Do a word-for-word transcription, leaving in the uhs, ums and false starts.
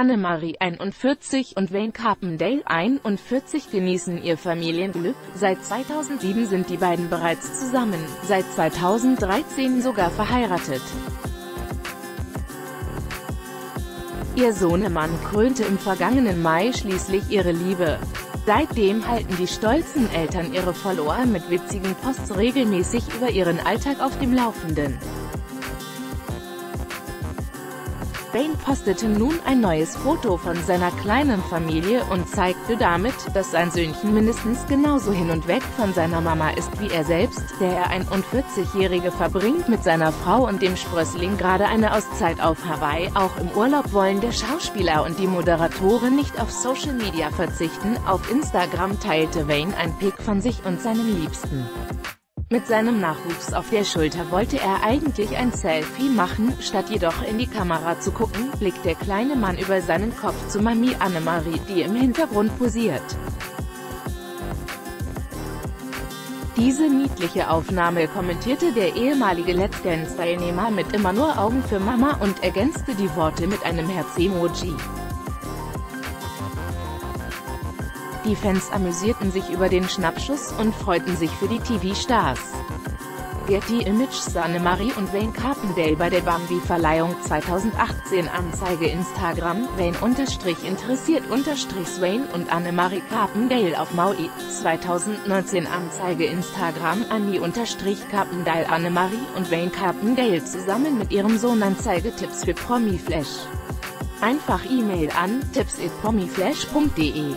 Annemarie einundvierzig und Wayne Carpendale einundvierzig genießen ihr Familienglück. Seit zweitausendsieben sind die beiden bereits zusammen, seit zweitausenddreizehn sogar verheiratet. Ihr Sohnemann krönte im vergangenen Mai schließlich ihre Liebe. Seitdem halten die stolzen Eltern ihre Follower mit witzigen Posts regelmäßig über ihren Alltag auf dem Laufenden. Wayne postete nun ein neues Foto von seiner kleinen Familie und zeigte damit, dass sein Söhnchen mindestens genauso hin und weg von seiner Mama ist wie er selbst. Der einundvierzigjährige verbringt mit seiner Frau und dem Sprössling gerade eine Auszeit auf Hawaii. Auch im Urlaub wollen der Schauspieler und die Moderatorin nicht auf Social Media verzichten. Auf Instagram teilte Wayne ein Pic von sich und seinem Liebsten. Mit seinem Nachwuchs auf der Schulter wollte er eigentlich ein Selfie machen, statt jedoch in die Kamera zu gucken, blickt der kleine Mann über seinen Kopf zu Mami Annemarie, die im Hintergrund posiert. Diese niedliche Aufnahme kommentierte der ehemalige Let's Dance-Teilnehmer mit immer nur Augen für Mama und ergänzte die Worte mit einem Herz-Emoji. Die Fans amüsierten sich über den Schnappschuss und freuten sich für die T V-Stars. Getty Images: Annemarie und Wayne Carpendale bei der Bambi-Verleihung zweitausendachtzehn. Anzeige Instagram: Wayne-interessiert-Wayne und Annemarie Carpendale auf Maui zweitausendneunzehn. Anzeige Instagram: Annie-Carpendale. Annemarie und Wayne Carpendale zusammen mit ihrem Sohn. Anzeige Tipps für Promiflash. Einfach E-Mail an tipps at promiflash punkt de.